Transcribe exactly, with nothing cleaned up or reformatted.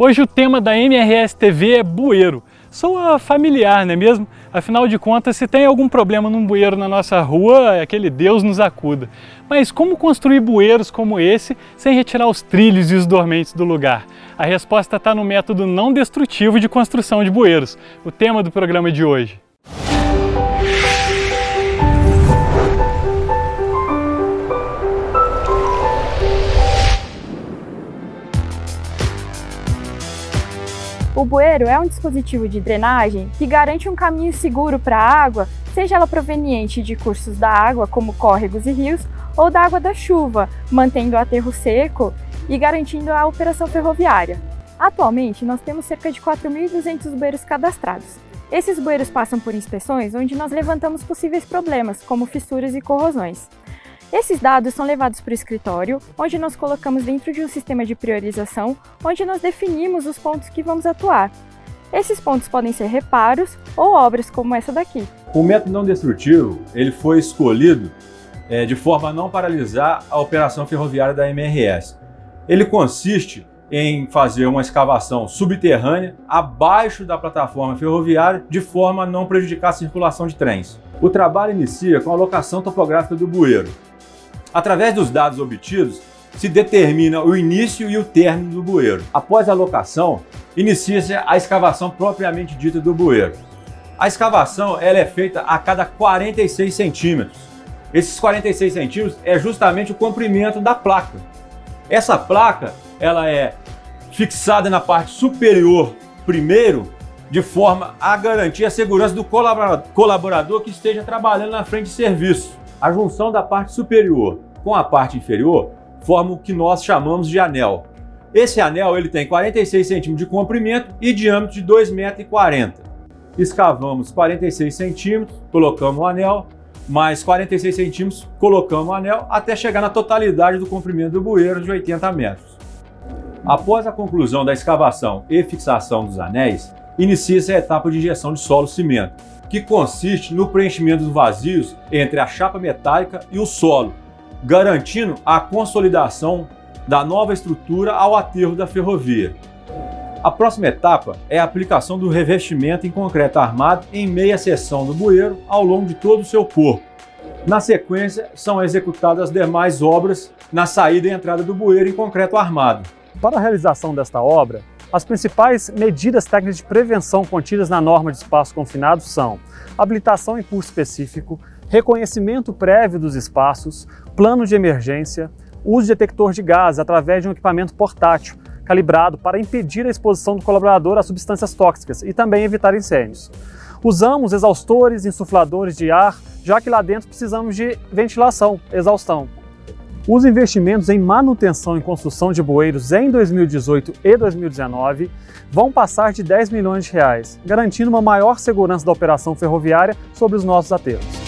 Hoje o tema da M R S T V é bueiro. Soa familiar, não é mesmo? Afinal de contas, se tem algum problema num bueiro na nossa rua, aquele Deus nos acuda. Mas como construir bueiros como esse sem retirar os trilhos e os dormentes do lugar? A resposta está no método não destrutivo de construção de bueiros, o tema do programa de hoje. O bueiro é um dispositivo de drenagem que garante um caminho seguro para a água, seja ela proveniente de cursos da água, como córregos e rios, ou da água da chuva, mantendo o aterro seco e garantindo a operação ferroviária. Atualmente, nós temos cerca de quatro mil e duzentos bueiros cadastrados. Esses bueiros passam por inspeções onde nós levantamos possíveis problemas, como fissuras e corrosões. Esses dados são levados para o escritório, onde nós colocamos dentro de um sistema de priorização, onde nós definimos os pontos que vamos atuar. Esses pontos podem ser reparos ou obras como essa daqui. O método não destrutivo ele foi escolhido é, de forma a não paralisar a operação ferroviária da M R S. Ele consiste em fazer uma escavação subterrânea abaixo da plataforma ferroviária de forma a não prejudicar a circulação de trens. O trabalho inicia com a locação topográfica do bueiro. Através dos dados obtidos, se determina o início e o término do bueiro. Após a locação, inicia-se a escavação propriamente dita do bueiro. A escavação ela é feita a cada quarenta e seis centímetros. Esses quarenta e seis centímetros é justamente o comprimento da placa. Essa placa ela é fixada na parte superior primeiro, de forma a garantir a segurança do colaborador que esteja trabalhando na frente de serviço. A junção da parte superior com a parte inferior forma o que nós chamamos de anel. Esse anel ele tem quarenta e seis centímetros de comprimento e diâmetro de dois vírgula quarenta metros. Escavamos quarenta e seis centímetros, colocamos o anel, mais quarenta e seis centímetros, colocamos o anel, até chegar na totalidade do comprimento do bueiro de oitenta metros. Após a conclusão da escavação e fixação dos anéis, inicia-se a etapa de injeção de solo-cimento, que consiste no preenchimento dos vazios entre a chapa metálica e o solo, garantindo a consolidação da nova estrutura ao aterro da ferrovia. A próxima etapa é a aplicação do revestimento em concreto armado em meia seção do bueiro ao longo de todo o seu corpo. Na sequência, são executadas as demais obras na saída e entrada do bueiro em concreto armado. Para a realização desta obra, as principais medidas técnicas de prevenção contidas na norma de espaço confinado são habilitação em curso específico, reconhecimento prévio dos espaços, plano de emergência, uso de detector de gás através de um equipamento portátil calibrado para impedir a exposição do colaborador a substâncias tóxicas e também evitar incêndios. Usamos exaustores e insufladores de ar, já que lá dentro precisamos de ventilação, exaustão. Os investimentos em manutenção e construção de bueiros em dois mil e dezoito e dois mil e dezenove vão passar de dez milhões de reais, garantindo uma maior segurança da operação ferroviária sobre os nossos aterros.